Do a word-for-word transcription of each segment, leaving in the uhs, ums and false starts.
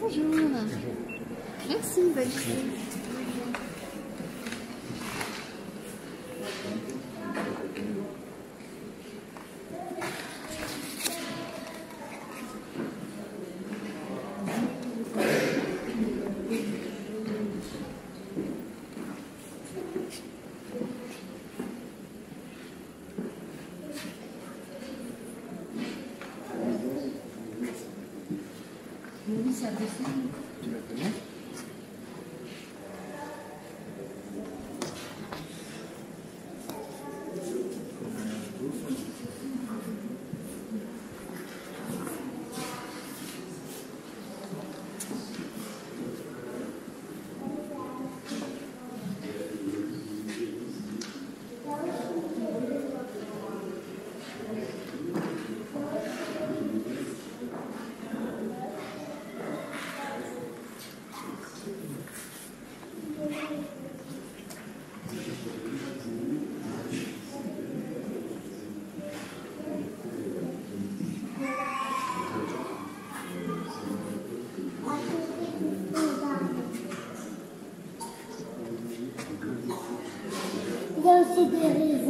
Bonjour. Bonjour. Merci, bonne journée. Thank you.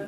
Ça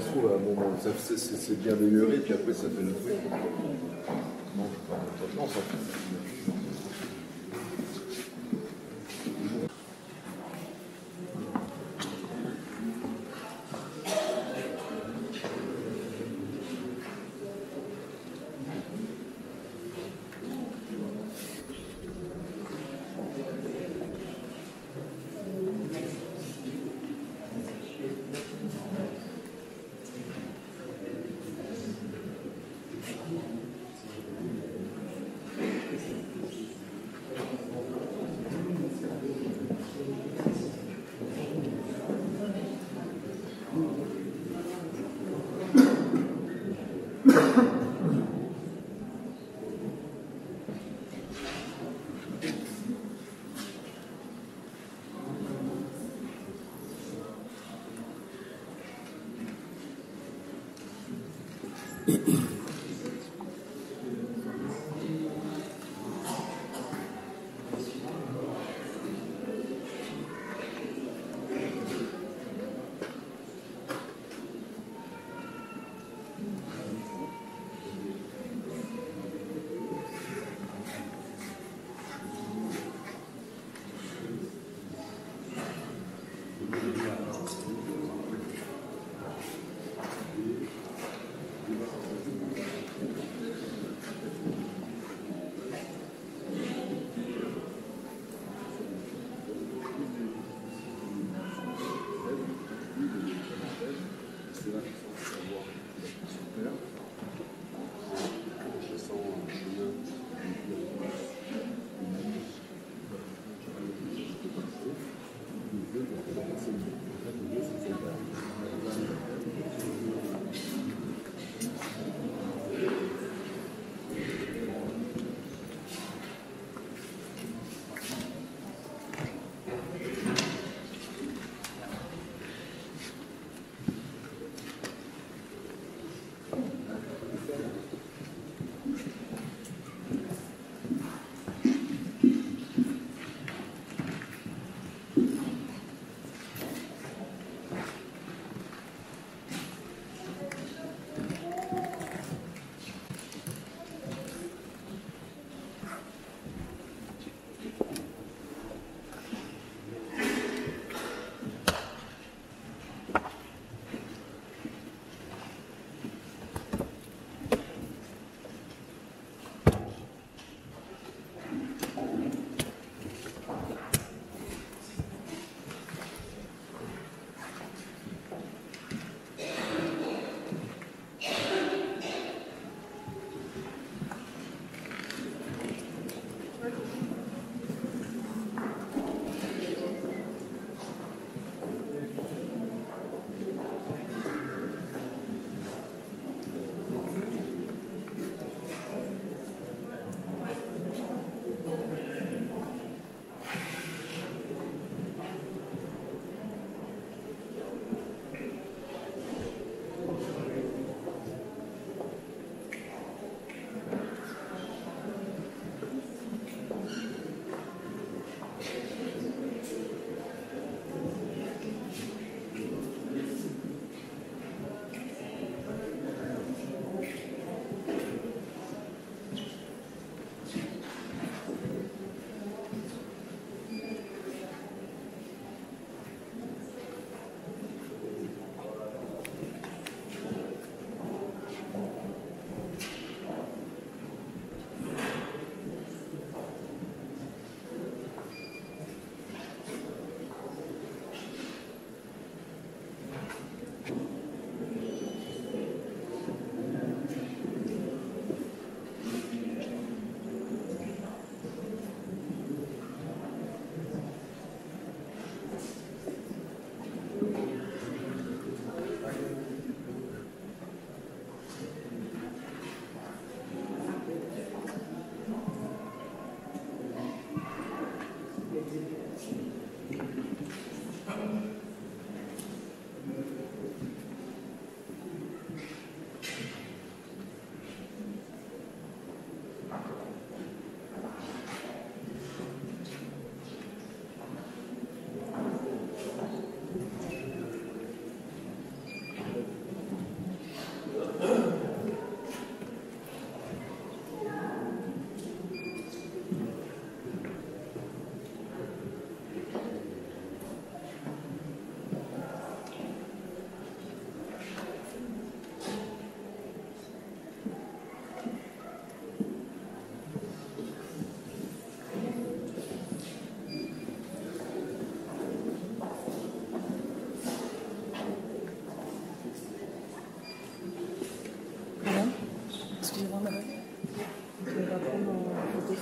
se trouve à un moment, c'est bien amélioré, puis après ça fait le bruit. Non, je parle de ça. Thank you.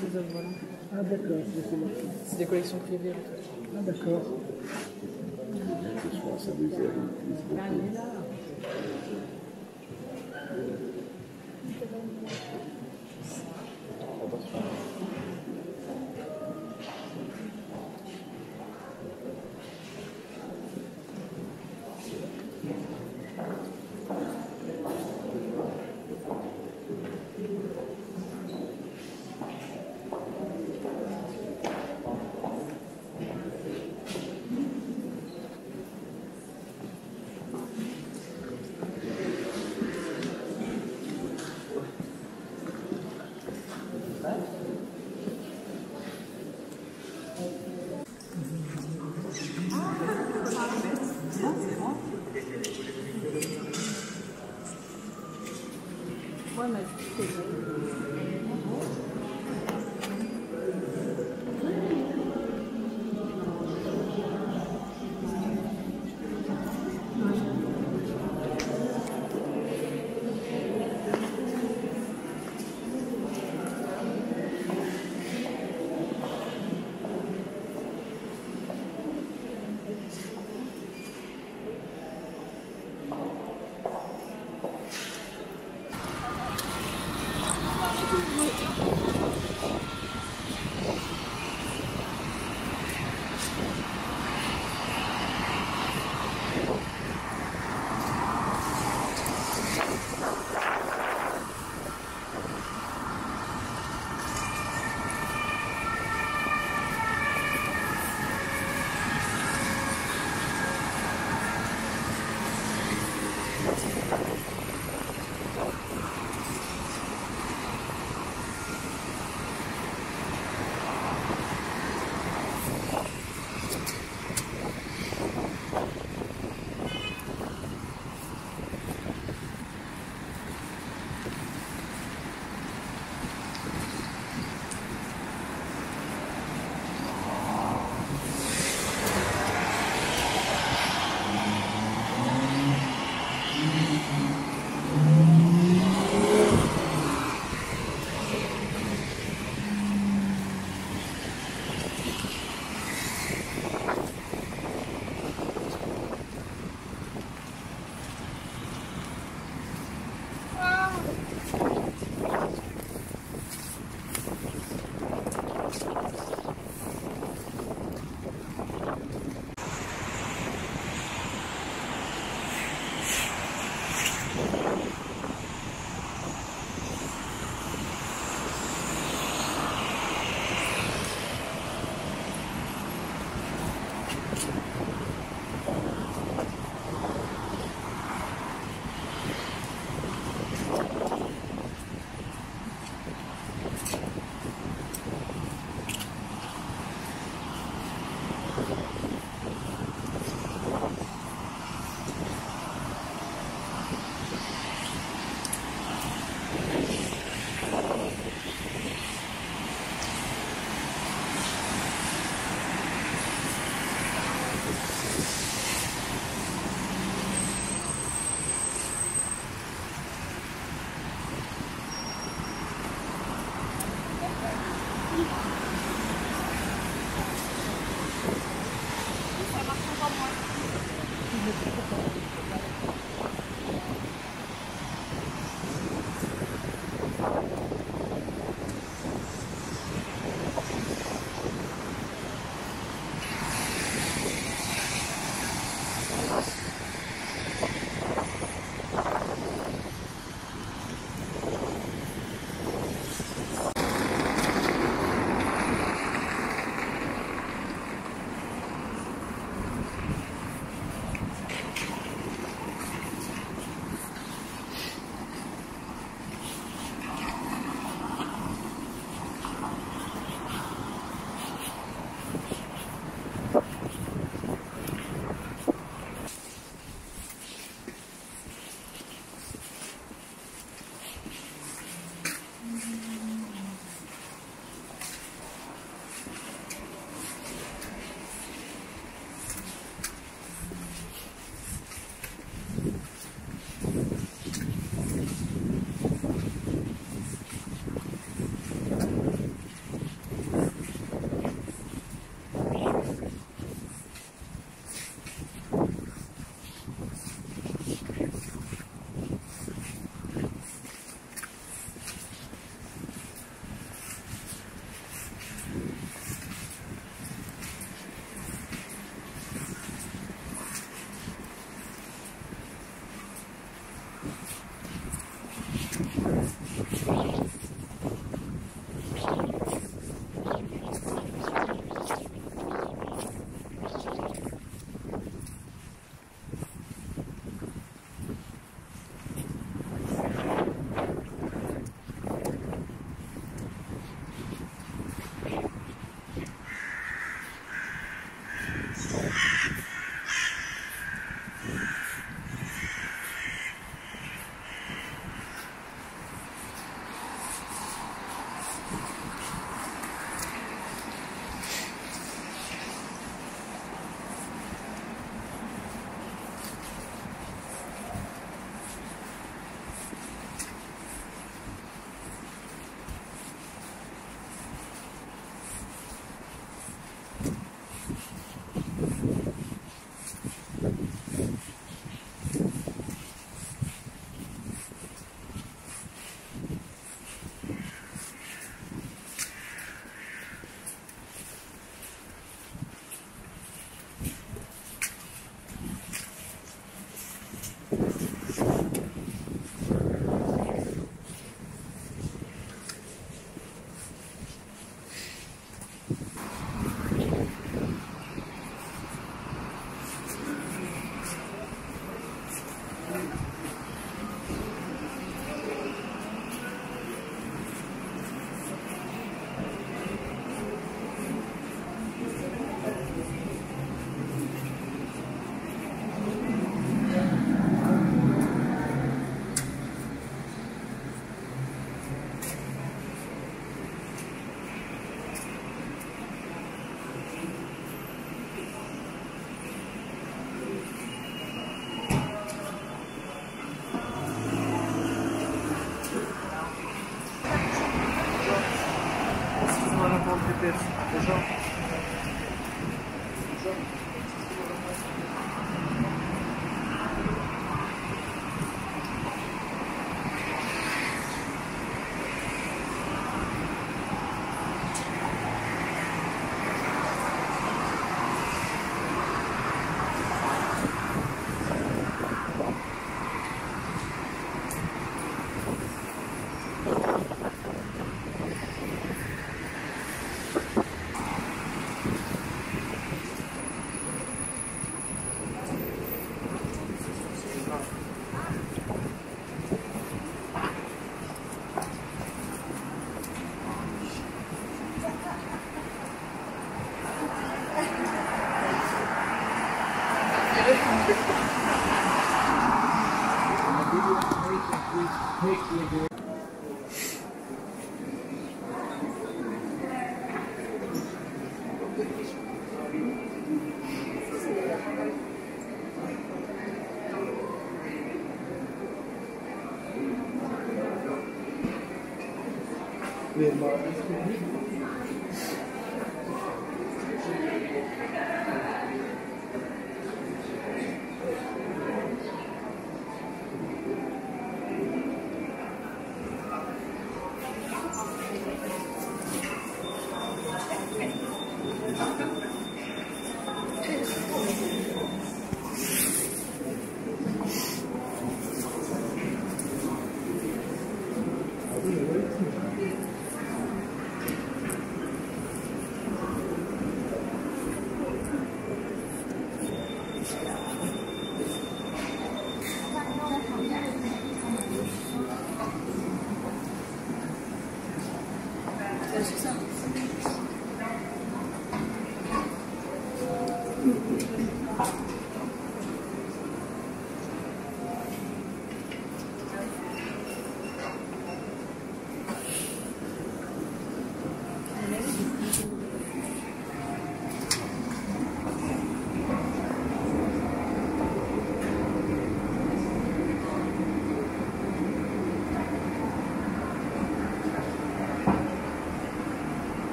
ces œuvres-là. Ah d'accord, c'est des collections privées. Ah d'accord.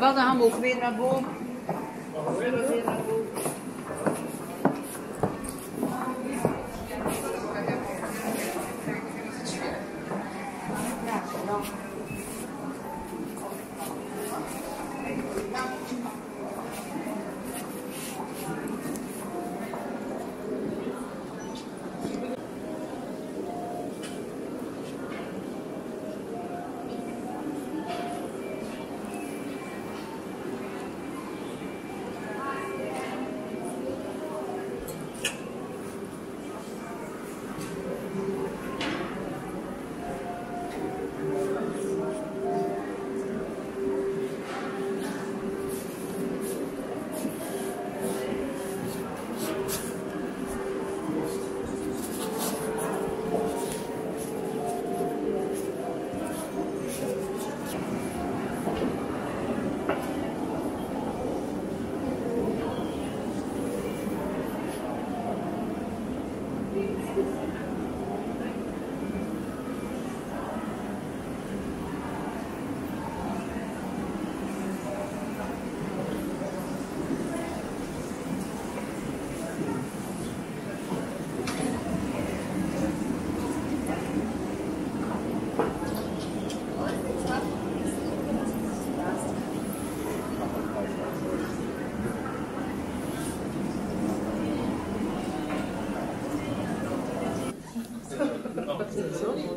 Wat een handboek, weer naar boven. Weer naar boven. Thank you.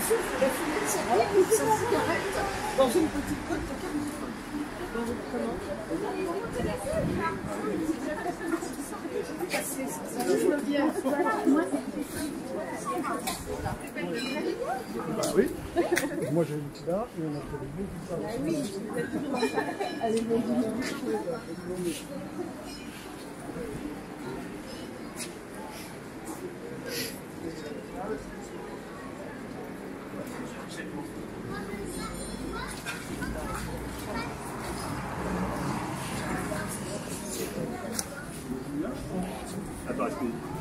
souffle la fumée de sa cigarette dans une petite boîte de carnifol. Comment je le bien. Bah oui. Moi j'ai une petite là et on a fait des bons petits là. Oui. Allez, bon dimanche.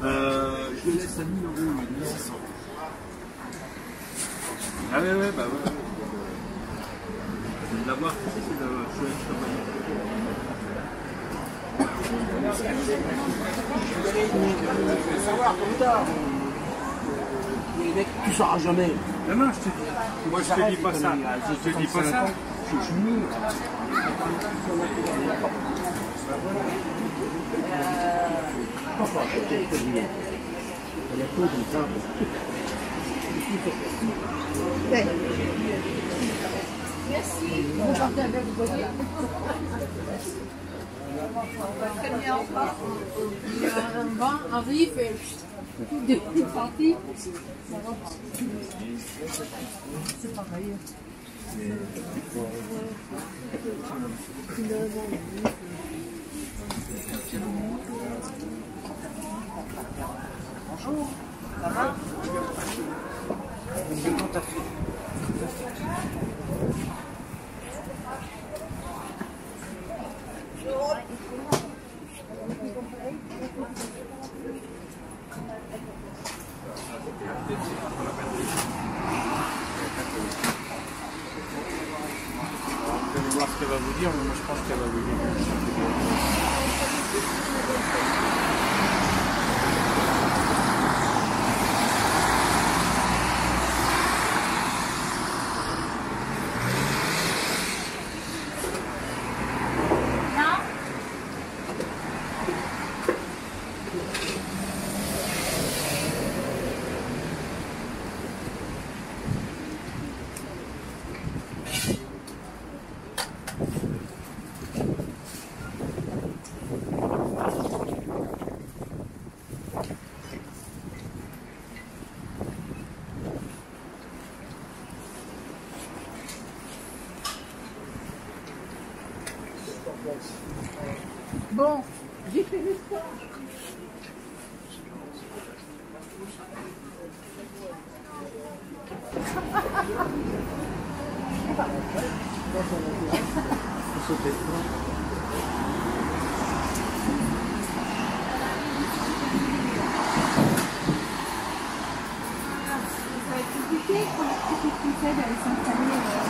Euh, je le laisse à mille euros, mille six cents. Ah ouais, ouais, bah ouais. Je vais l'avoir, c'est le chouette, je t'envoie. Je vais savoir, comme tard. Mais mec, tu sauras jamais. Non, non, je te dis. Moi, je te dis pas ça. Je te dis pas ça. Je suis mou. Il y a peu de temps. Merci. Vous partez avec vous voyez. On va très bien en part. Il y a un vent, un riff et deux petites parties. C'est pareil. Bonjour, ça va? Comment t'as fait? Bonjour. Vous allez voir ce qu'elle va vous dire, mais moi je pense qu'elle va vous dire. Bon, j'ai fait l'espoir. Ah, ça va être compliqué quand la petite fille elle s'installe.